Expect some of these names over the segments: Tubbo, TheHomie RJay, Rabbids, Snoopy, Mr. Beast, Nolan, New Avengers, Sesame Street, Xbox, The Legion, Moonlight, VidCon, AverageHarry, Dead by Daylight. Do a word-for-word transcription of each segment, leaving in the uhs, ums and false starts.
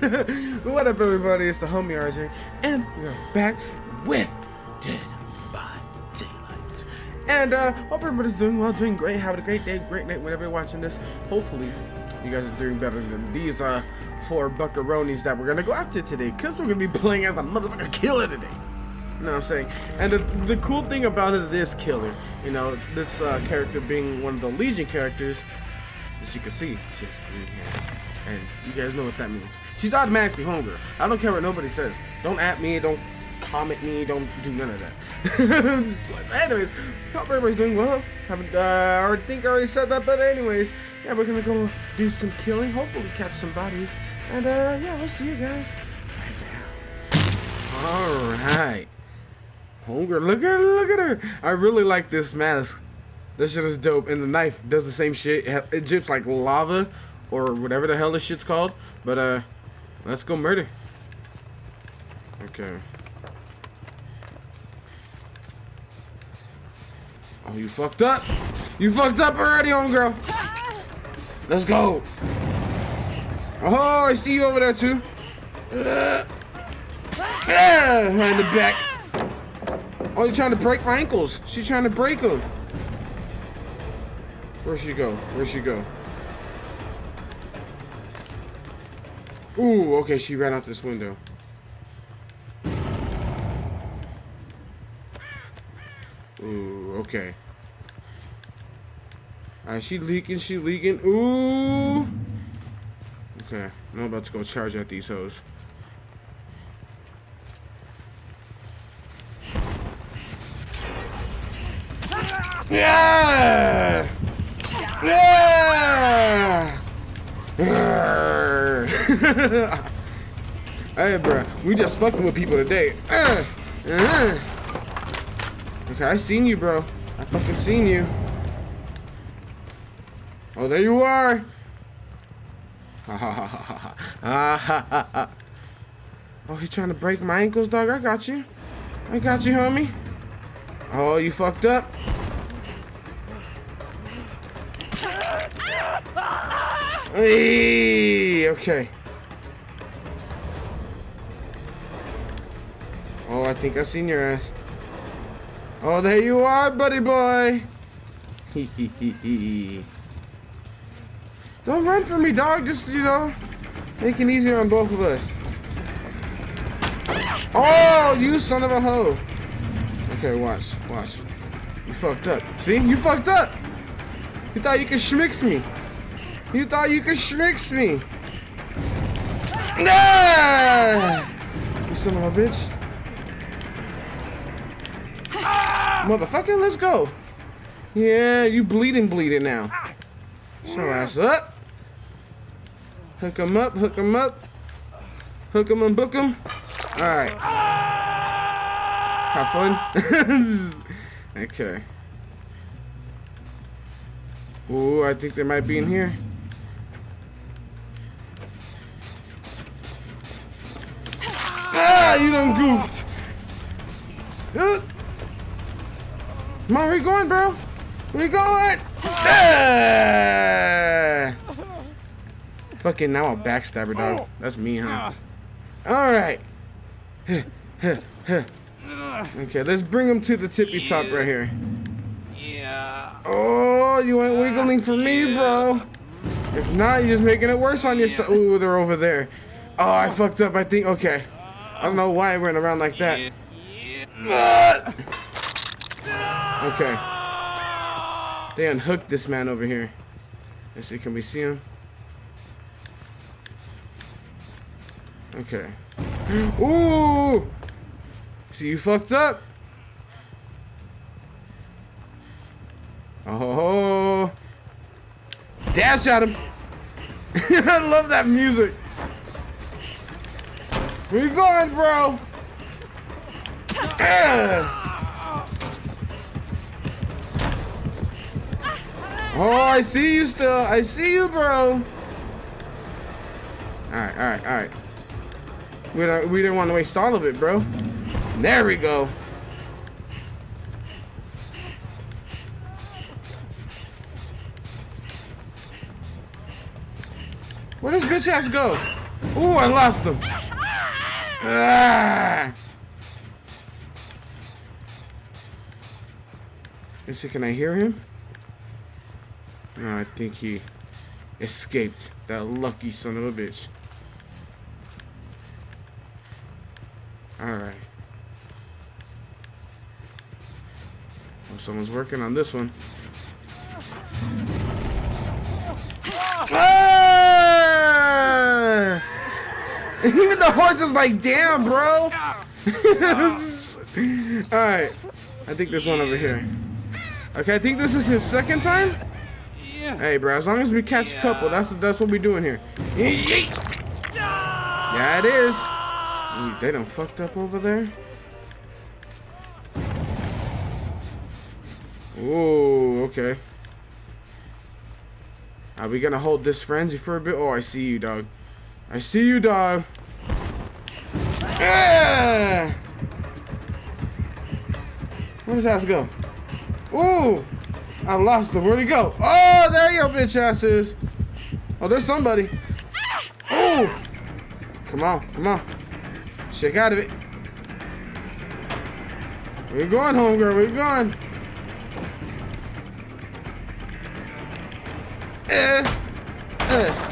What up, everybody? It's the homie R J, and we're back with Dead by Daylight. And uh, hope everybody's doing well, doing great, having a great day, great night whenever you're watching this. Hopefully, you guys are doing better than these uh, four buckaronis that we're gonna go after today, because we're gonna be playing as a motherfucker killer today. You know what I'm saying? And the, the cool thing about it, this killer, you know, this uh, character being one of the Legion characters, as you can see, she has green hair. And you guys know what that means. She's automatically homegirl. I don't care what nobody says. Don't at me, don't comment me, don't do none of that. Just, anyways, hope everybody's doing well. Haven't, uh, I think I already said that, but anyways, yeah, we're gonna go do some killing, hopefully catch some bodies, and uh, yeah, we'll see you guys right now. All right, homegirl, look at her, look at her. I really like this mask. This shit is dope, and the knife does the same shit. It drips like lava, or whatever the hell this shit's called. But uh, let's go murder. Okay. Oh, you fucked up. You fucked up already, homegirl. Let's go. Oh, I see you over there too. Uh, yeah, in the back. Oh, you're trying to break my ankles. She's trying to break them. Where'd she go? Where'd she go? Ooh, okay, she ran out this window. Ooh, okay. Alright, she leaking, she leaking. Ooh! Okay, I'm about to go charge at these hoes. Yeah! Yeah! Hey, bro, we just fucking with people today. Uh, uh. Okay, I seen you, bro. I fucking seen you. Oh, there you are. Oh, he's trying to break my ankles, dog. I got you. I got you, homie. Oh, you fucked up. Hey, okay. Oh, I think I seen your ass. Oh, there you are, buddy boy. Don't run from me, dog. Just, you know, make it easier on both of us. Oh, you son of a hoe. Okay, watch, watch. You fucked up. See, you fucked up. You thought you could schmix me. You thought you could schmix me. Ah! You son of a bitch. Motherfucker, let's go. Yeah, you bleeding, bleeding now. Show ass up. Hook him up, hook him up. Hook him and book him. Alright. Have fun. Okay. Ooh, I think they might be in here. Ah, you done goofed. Uh. Come on, where you going, bro? Where you going? Ah. Fucking now a backstabber, dog. That's me, huh? Alright. Okay, let's bring him to the tippy top right here. Yeah. Oh, you ain't wiggling for me, bro. If not, you're just making it worse on yourself. Ooh, they're over there. Oh, I fucked up, I think. Okay. I don't know why I ran around like that. Ah. Okay. They unhooked this man over here. Let's see, can we see him? Okay. Ooh! See, you fucked up? Oh! Dash at him! I love that music! Where you going, bro? Ah. Oh, I see you still. I see you, bro. Alright, alright, alright. We don't, we didn't want to waste all of it, bro. There we go. Where does bitch ass go? Oh, I lost them. Ah. Let's see, can I hear him? No, I think he escaped. That lucky son of a bitch. Alright. Well, someone's working on this one. Ah! And even the horse is like, damn, bro. Alright. I think there's one over here. Okay, I think this is his second time. Hey, bro, as long as we catch a couple, that's that's what we're doing here. Yeah, it is. Ooh, they done fucked up over there. Ooh, okay. Are we gonna hold this frenzy for a bit? Oh, I see you, dog. I see you, dog. Yeah! Where does that go? Ooh! I lost him. Where'd he go? Oh, there your bitch ass is. Oh, there's somebody. Oh! Come on, come on. Shake out of it. Where you going, homegirl? Where you going? Eh. Eh.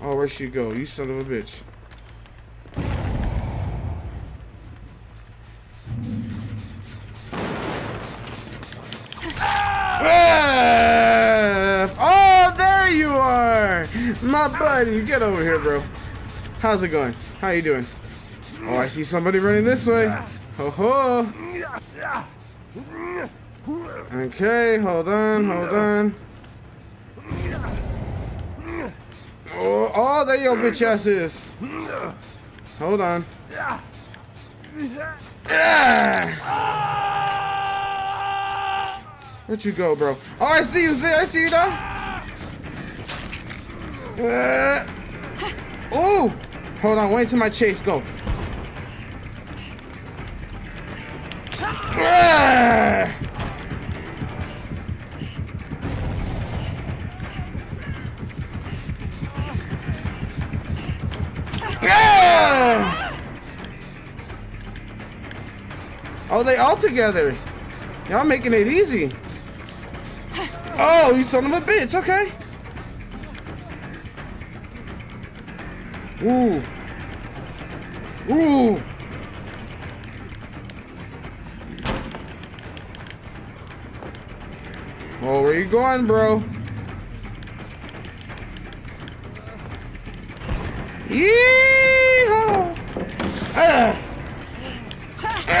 Oh, where'd she go? You son of a bitch. My buddy, get over here, bro. How's it going? How you doing? Oh, I see somebody running this way. Ho ho. Okay, hold on, hold on. Oh, oh there your bitch ass is. Hold on. Where'd you go, bro? Oh, I see you, see, I see you, dog. Uh, oh! Hold on, wait until my chase go. Uh, uh, oh, they all together. Y'all making it easy. Oh, you son of a bitch, okay. Ooh. Ooh. Oh, where you going, bro? Yeehaw! Ah. Ah.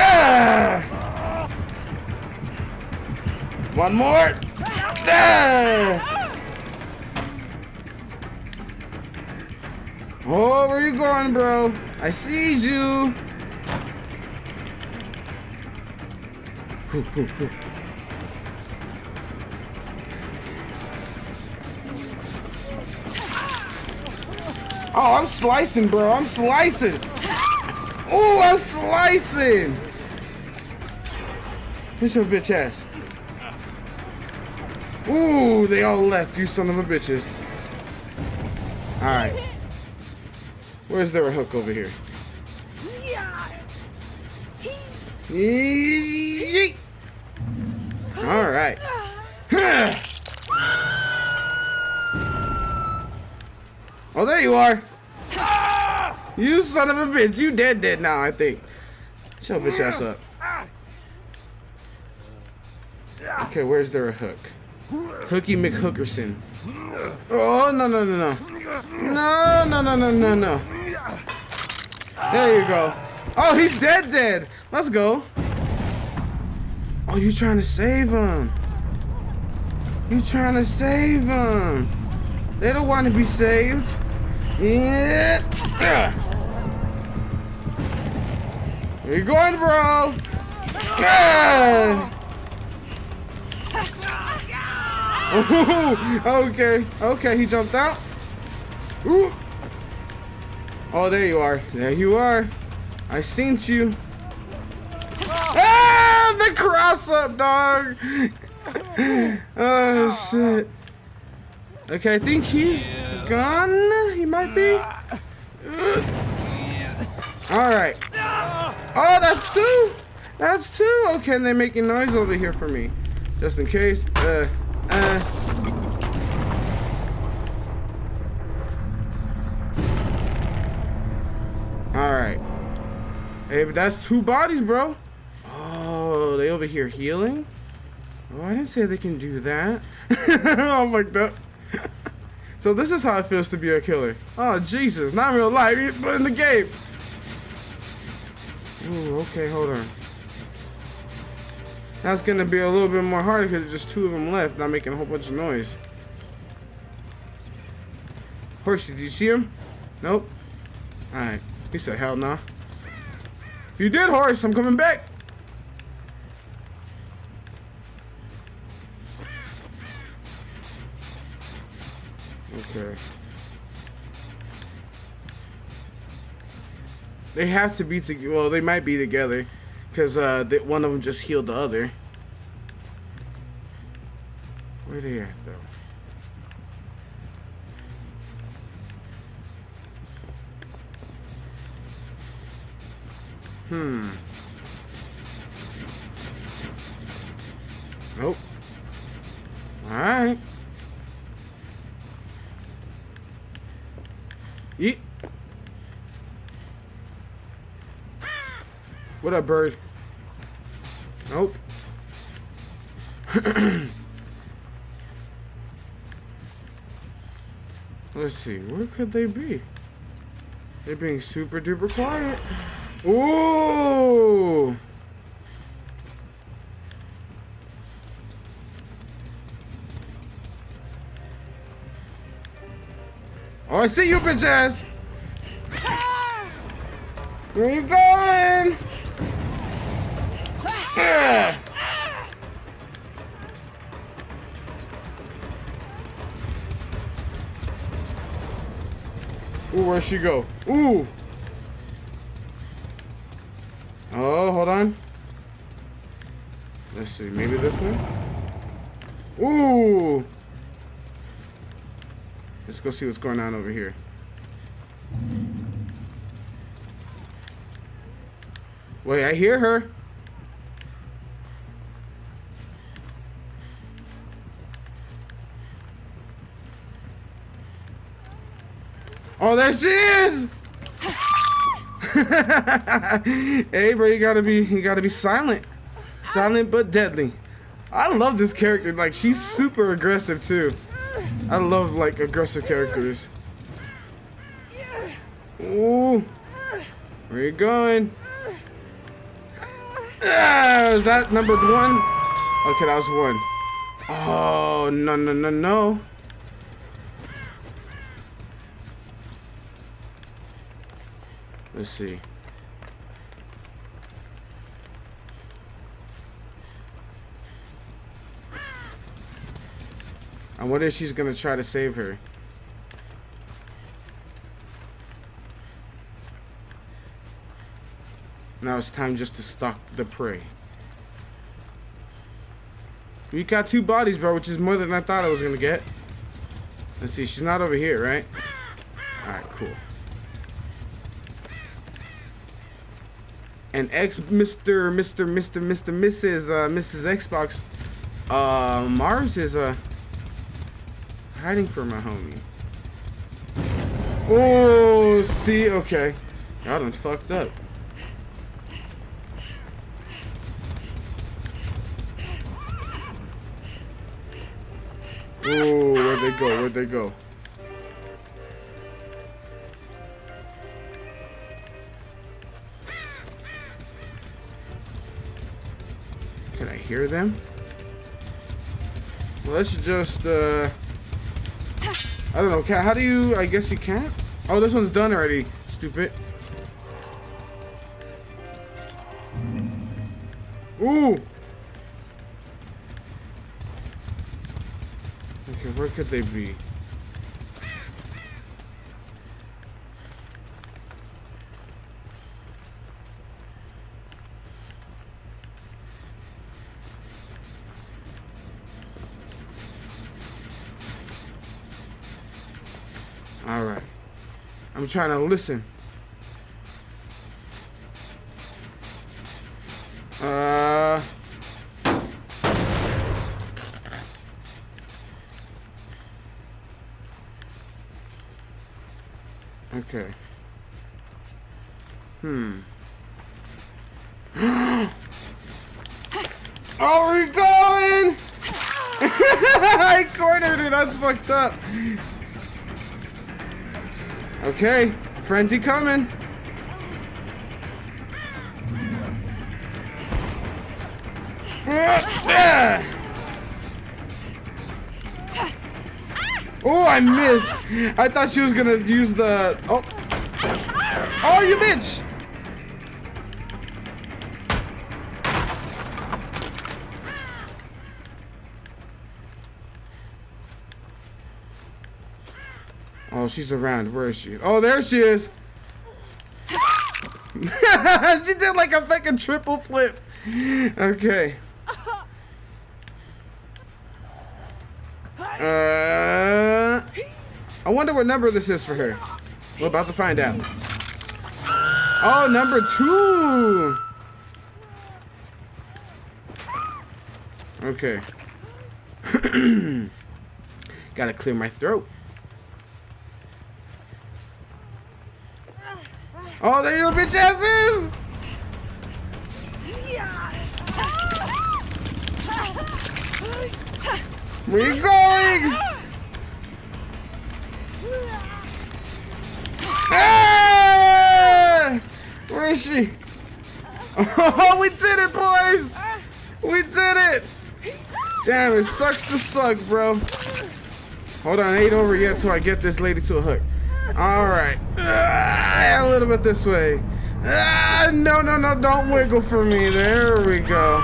One more. Ah. Oh, where you going, bro? I see you. Hoo, hoo, hoo. Oh, I'm slicing, bro. I'm slicing. Oh, I'm slicing. Where's your bitch ass? Ooh, they all left, you son of a bitches. All right. Where's there a hook over here? Yeah. All right. Oh, there you are. You son of a bitch. You dead dead now, I think. Shut your bitch ass up. Okay, where's there a hook? Hooky McHookerson. Oh, no, no, no, no. No, no, no, no, no, no. There you go. Oh, he's dead dead. Let's go. Oh, you trying to save him. You trying to save him. They don't want to be saved. Yeah. Where you going, bro? Yeah. Ooh, okay, okay, he jumped out. Ooh. Oh, there you are. There you are. I seen you. Ah, the cross up, dog. Oh, shit. Okay, I think he's gone. He might be. Alright. Oh, that's two. That's two. Okay, and they're making noise over here for me. Just in case. Uh, uh. Alright. Hey, but that's two bodies, bro. Oh, they over here healing? Oh, I didn't say they can do that. I'm like that. So this is how it feels to be a killer. Oh, Jesus. Not real life, but in the game. Ooh, okay, hold on. That's going to be a little bit more harder because there's just two of them left, not making a whole bunch of noise. Horsey, do you see him? Nope. Alright. He said, hell nah. If you did, horse, I'm coming back. Okay. They have to be together. Well, they might be together. Because uh, they, one of them just healed the other. Where they at, though? Hmm. Nope. Alright. Yeet. What up, bird? Nope. Let's see, where could they be? They're being super duper quiet. Ooh! Oh, I see you, bitch ass! Where are you going? Yeah. Ooh, where'd she go? Ooh! Oh, hold on. Let's see, maybe this one? Ooh! Let's go see what's going on over here. Wait, I hear her. Oh, there she is! Hey, bro, you gotta be, you gotta be silent, silent but deadly. I love this character. Like, she's super aggressive too. I love like aggressive characters. Ooh, where you going? Ah, is that number one? Okay, that was one. Oh no no no no. Let's see. I wonder if she's gonna try to save her. Now it's time just to stalk the prey. We got two bodies, bro, which is more than I thought I was gonna get. Let's see, she's not over here, right? Alright, cool. And ex Mister Mister Mister Mister Missus Uh, Missus Xbox uh, Mars is uh, hiding from my homie. Oh, see, okay, y'all done fucked up. Oh, where'd they go? Where'd they go? Can I hear them? Let's just, uh... I don't know, how do you... I guess you can't? Oh, this one's done already, stupid. Ooh! Okay, where could they be? All right. I'm trying to listen. Uh. Okay. Hmm. Oh, we're going! I cornered it. That's fucked up. Okay, frenzy coming. Oh, I missed. I thought she was gonna use the. Oh. Oh, you bitch! Oh, she's around. Where is she? Oh, there she is. She did like a fucking triple flip. Okay. Uh, I wonder what number this is for her. We're about to find out. Oh, number two. Okay. Gotta clear my throat. Oh, there your bitch asses! Where are you going? Ah! Where is she? Oh, we did it, boys! We did it! Damn, it sucks to suck, bro. Hold on, it ain't over yet till I get this lady to a hook. Alright. Ah, a little bit this way. Ah, no, no, no, don't wiggle for me. There we go.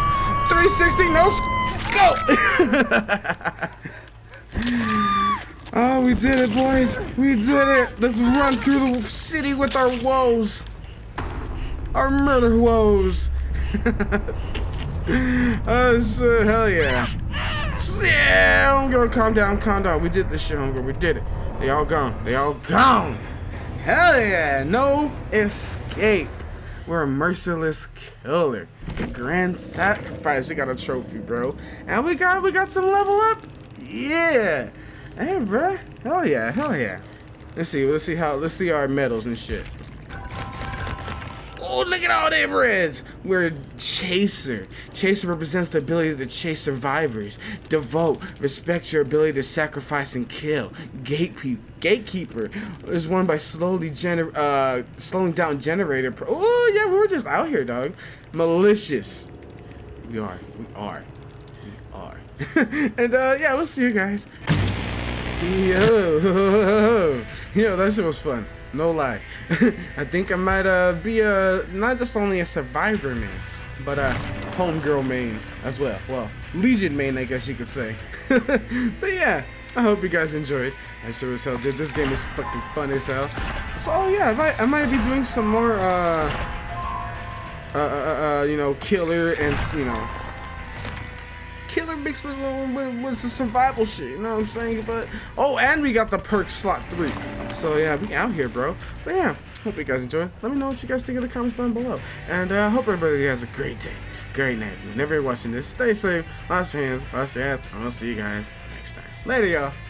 three sixty, no sc go! Oh, we did it, boys. We did it. Let's run through the city with our woes. Our murder woes. Oh, shit, hell yeah. Yeah, I'm gonna calm down, calm down. We did this shit, hunger. We did it. They all gone. They all gone. Hell yeah. No escape. We're a merciless killer. The grand sacrifice. We got a trophy, bro. And we got we got some level up. Yeah. Hey, bro. Hell yeah. Hell yeah. Let's see. Let's see how. Let's see our medals and shit. Oh, look at all them reds. We're Chaser. Chaser represents the ability to chase survivors. Devote. Respect your ability to sacrifice and kill. Gatekeep, gatekeeper is won by slowly gener uh, slowing down generator. Oh, yeah, we're just out here, dog. Malicious. We are. We are. We are. And, uh, yeah, we'll see you guys. Yo. Yo, that shit was fun. No lie. I think I might uh, be a, not just only a survivor main, but a homegirl main as well. Well, Legion main, I guess you could say. But yeah, I hope you guys enjoyed. I sure as hell did. This game is fucking fun as hell. So yeah, I might, I might be doing some more, uh, uh, uh, uh, you know, killer and, you know, killer mixed with, with, with the survival shit, you know what I'm saying? But oh, and we got the perk slot three. So yeah, we out here, bro. But yeah, hope you guys enjoy. Let me know what you guys think in the comments down below. And I uh, hope everybody has a great day, great night. Whenever you're watching this, stay safe, wash your hands, wash your ass, and I'll see you guys next time. Later, y'all.